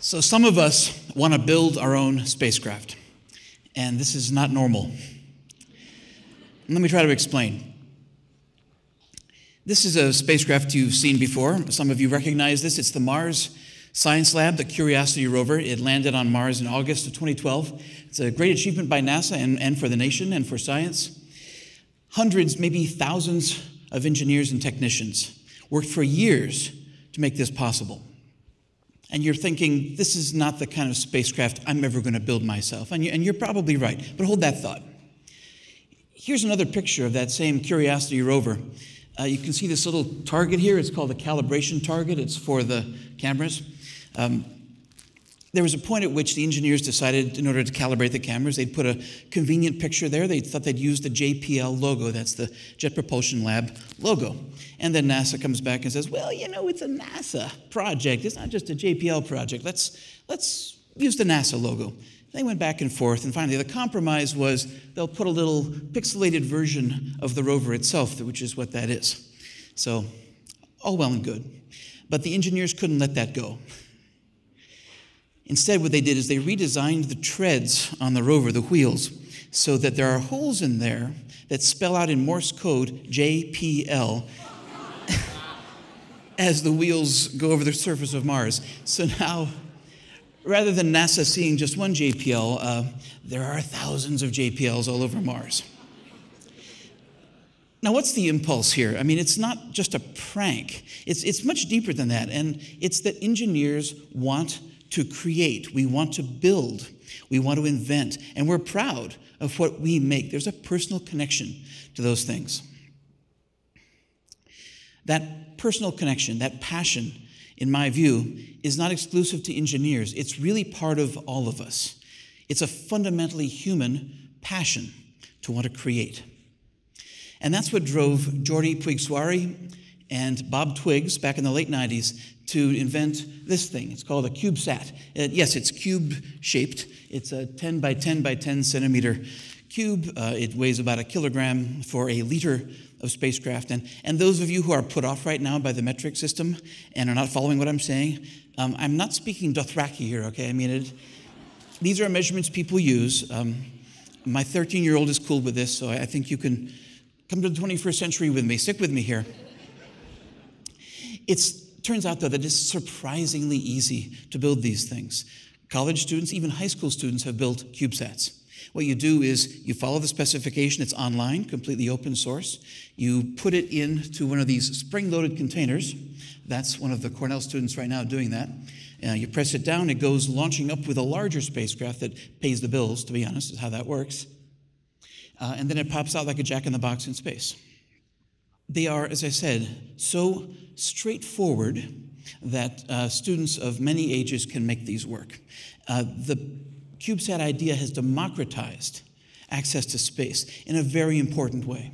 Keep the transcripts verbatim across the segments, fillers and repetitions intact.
So some of us want to build our own spacecraft, and this is not normal. Let me try to explain. This is a spacecraft you've seen before. Some of you recognize this. It's the Mars Science Lab, the Curiosity rover. It landed on Mars in August of twenty twelve. It's a great achievement by NASA and, and for the nation and for science. Hundreds, maybe thousands of engineers and technicians worked for years to make this possible. And you're thinking, this is not the kind of spacecraft I'm ever going to build myself. And, you, and you're probably right, but hold that thought. Here's another picture of that same Curiosity rover. Uh, you can see this little target here. It's called the calibration target. It's for the cameras. Um, there was a point at which the engineers decided, in order to calibrate the cameras, they'd put a convenient picture there. They thought they'd use the J P L logo. That's the Jet Propulsion Lab logo. And then NASA comes back and says, well, you know, it's a NASA project. It's not just a J P L project. Let's, let's use the NASA logo. They went back and forth, and finally the compromise was they'll put a little pixelated version of the rover itself, which is what that is. So, all well and good. But the engineers couldn't let that go. Instead, what they did is they redesigned the treads on the rover, the wheels, so that there are holes in there that spell out in Morse code J P L as the wheels go over the surface of Mars. So now, rather than NASA seeing just one J P L, uh, there are thousands of J P Ls all over Mars. Now, what's the impulse here? I mean, it's not just a prank. It's, it's much deeper than that, and it's that engineers want to create. We want to build. We want to invent, and we're proud of what we make. There's a personal connection to those things. That personal connection, that passion, in my view, is not exclusive to engineers. It's really part of all of us. It's a fundamentally human passion to want to create. And that's what drove Jordi Puigsuari and Bob Twiggs back in the late nineties to invent this thing. It's called a CubeSat. Uh, yes, it's cube-shaped. It's a ten by ten by ten centimeter cube. Uh, it weighs about a kilogram for a liter of spacecraft. And, and those of you who are put off right now by the metric system and are not following what I'm saying, um, I'm not speaking Dothraki here, okay? I mean, it, these are measurements people use. Um, my thirteen-year-old is cool with this, so I think you can come to the twenty-first century with me. Stick with me here. It's turns out, though, that it's surprisingly easy to build these things. College students, even high school students, have built CubeSats. What you do is you follow the specification. It's online, completely open source. You put it into one of these spring-loaded containers. That's one of the Cornell students right now doing that. Uh, you press it down. It goes launching up with a larger spacecraft that pays the bills, to be honest, is how that works. Uh, and then it pops out like a jack-in-the-box in space. They are, as I said, so straightforward that uh, students of many ages can make these work. Uh, the CubeSat idea has democratized access to space in a very important way.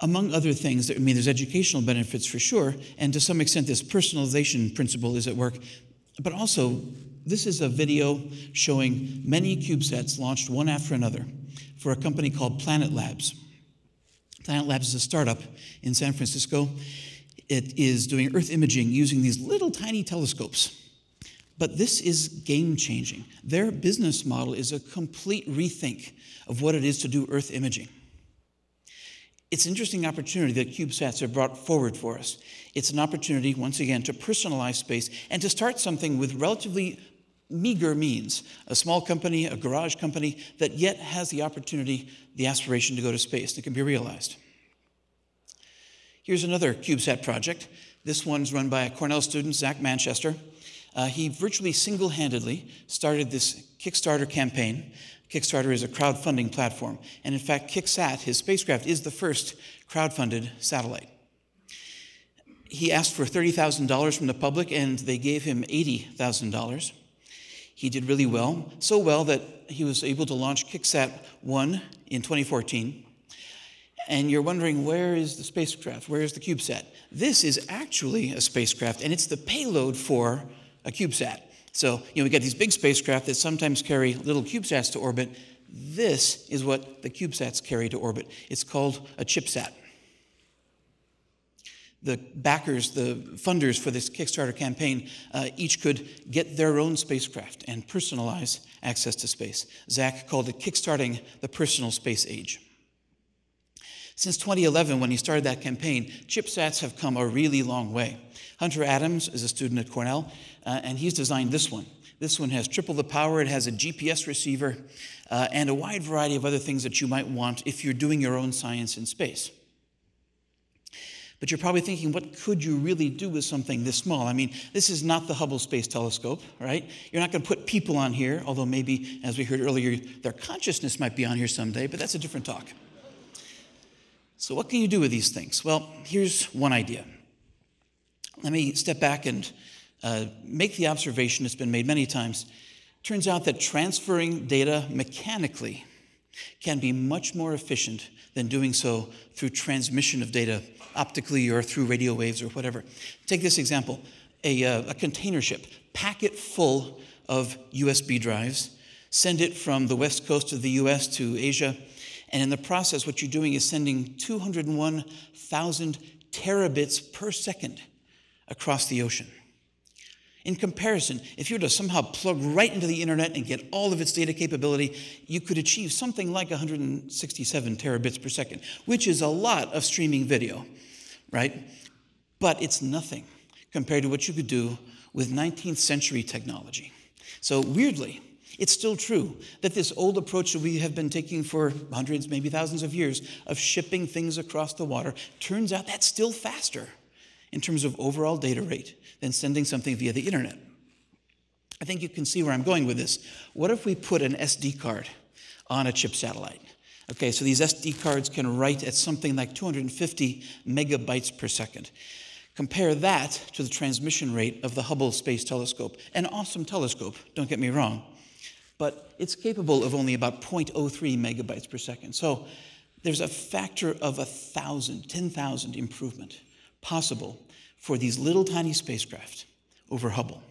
Among other things, I mean, there's educational benefits for sure, and to some extent this personalization principle is at work, but also this is a video showing many CubeSats launched one after another for a company called Planet Labs. Planet Labs is a startup in San Francisco. It is doing Earth imaging using these little tiny telescopes. But this is game-changing. Their business model is a complete rethink of what it is to do Earth imaging. It's an interesting opportunity that CubeSats have brought forward for us. It's an opportunity, once again, to personalize space and to start something with relatively meager means, a small company, a garage company, that yet has the opportunity, the aspiration to go to space that can be realized. Here's another CubeSat project. This one's run by a Cornell student, Zach Manchester. Uh, he virtually single-handedly started this Kickstarter campaign. Kickstarter is a crowdfunding platform. And in fact, KickSat, his spacecraft, is the first crowdfunded satellite. He asked for thirty thousand dollars from the public, and they gave him eighty thousand dollars. He did really well, so well that he was able to launch KickSat one in twenty fourteen. And you're wondering, where is the spacecraft? Where is the CubeSat? This is actually a spacecraft, and it's the payload for a CubeSat. So, you know, we got these big spacecraft that sometimes carry little CubeSats to orbit. This is what the CubeSats carry to orbit. It's called a ChipSat. the backers, the funders for this Kickstarter campaign, uh, each could get their own spacecraft and personalize access to space. Zach called it kickstarting the personal space age. Since twenty eleven, when he started that campaign, ChipSats have come a really long way. Hunter Adams is a student at Cornell, uh, and he's designed this one. This one has triple the power. It has a G P S receiver uh, and a wide variety of other things that you might want if you're doing your own science in space. But you're probably thinking, what could you really do with something this small? I mean, this is not the Hubble Space Telescope, right? You're not going to put people on here, although maybe, as we heard earlier, their consciousness might be on here someday, but that's a different talk. So what can you do with these things? Well, here's one idea. Let me step back and uh, make the observation that's been made many times. Turns out that transferring data mechanically can be much more efficient than doing so through transmission of data optically or through radio waves or whatever. Take this example, a, uh, a container ship, pack it full of U S B drives, send it from the west coast of the U S to Asia, and in the process what you're doing is sending two hundred one thousand terabits per second across the ocean. In comparison, if you were to somehow plug right into the internet and get all of its data capability, you could achieve something like one hundred sixty-seven terabits per second, which is a lot of streaming video, right? But it's nothing compared to what you could do with nineteenth century technology. So weirdly, it's still true that this old approach that we have been taking for hundreds, maybe thousands of years of shipping things across the water, turns out that's still faster in terms of overall data rate than sending something via the internet. I think you can see where I'm going with this. What if we put an S D card on a chip satellite? Okay, so these S D cards can write at something like two hundred fifty megabytes per second. Compare that to the transmission rate of the Hubble Space Telescope. An awesome telescope, don't get me wrong, but it's capable of only about zero point zero three megabytes per second. So there's a factor of one thousand, ten thousand improvement possible for these little tiny spacecraft over Hubble.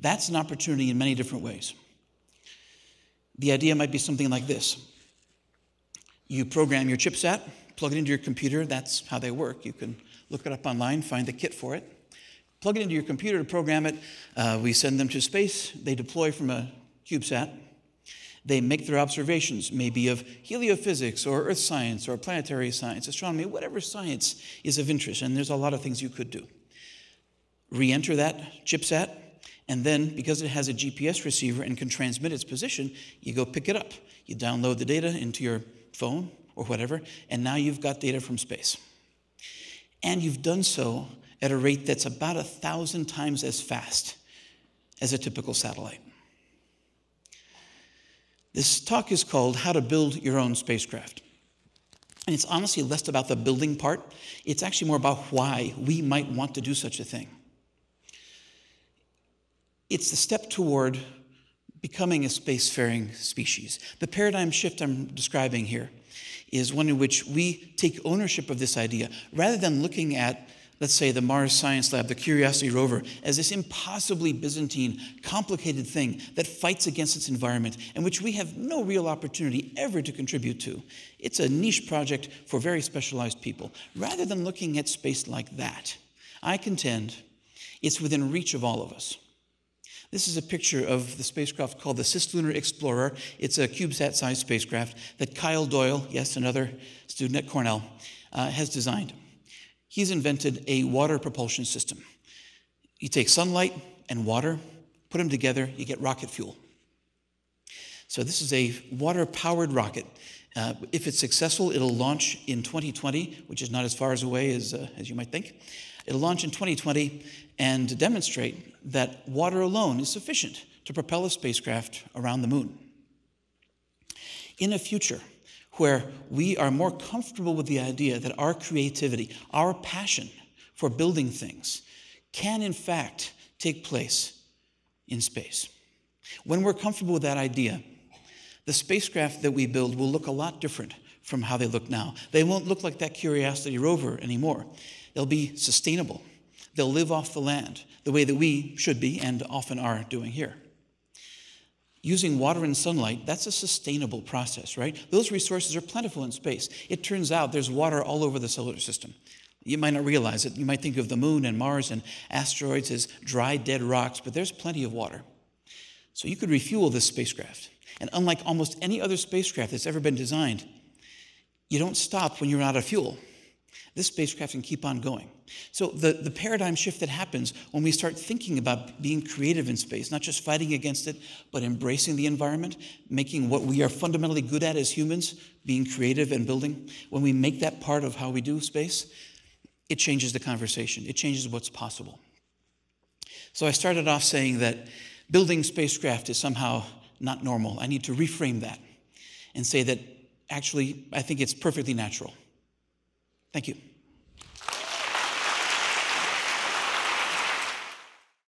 That's an opportunity in many different ways. The idea might be something like this. You program your ChipSat, plug it into your computer. That's how they work. You can look it up online, find the kit for it. Plug it into your computer to program it. Uh, we send them to space. They deploy from a CubeSat. They make their observations, maybe of heliophysics or earth science or planetary science, astronomy, whatever science is of interest. And there's a lot of things you could do. Re-enter that ChipSat, and then because it has a G P S receiver and can transmit its position, you go pick it up. You download the data into your phone or whatever, and now you've got data from space. And you've done so at a rate that's about a thousand times as fast as a typical satellite. This talk is called How to Build Your Own Spacecraft. And it's honestly less about the building part. It's actually more about why we might want to do such a thing. It's the step toward becoming a spacefaring species. The paradigm shift I'm describing here is one in which we take ownership of this idea. Rather than looking at, let's say, the Mars Science Lab, the Curiosity rover, as this impossibly Byzantine, complicated thing that fights against its environment and which we have no real opportunity ever to contribute to. It's a niche project for very specialized people. Rather than looking at space like that, I contend it's within reach of all of us. This is a picture of the spacecraft called the Cislunar Explorer. It's a CubeSat-sized spacecraft that Kyle Doyle, yes, another student at Cornell, uh, has designed. He's invented a water propulsion system. You take sunlight and water, put them together, you get rocket fuel. So this is a water-powered rocket. Uh, if it's successful, it'll launch in twenty twenty, which is not as far as away as, uh, as you might think. It'll launch in twenty twenty and demonstrate that water alone is sufficient to propel a spacecraft around the moon. In a future where we are more comfortable with the idea that our creativity, our passion for building things, can in fact take place in space. When we're comfortable with that idea, the spacecraft that we build will look a lot different from how they look now. They won't look like that Curiosity rover anymore. They'll be sustainable. They'll live off the land the way that we should be and often are doing here. Using water and sunlight, that's a sustainable process, right? Those resources are plentiful in space. It turns out there's water all over the solar system. You might not realize it. You might think of the moon and Mars and asteroids as dry, dead rocks, but there's plenty of water. So you could refuel this spacecraft. And unlike almost any other spacecraft that's ever been designed, you don't stop when you're out of fuel. This spacecraft can keep on going. So the, the paradigm shift that happens when we start thinking about being creative in space, not just fighting against it, but embracing the environment, making what we are fundamentally good at as humans, being creative and building, when we make that part of how we do space, it changes the conversation. It changes what's possible. So I started off saying that building spacecraft is somehow not normal. I need to reframe that and say that actually I think it's perfectly natural. Thank you.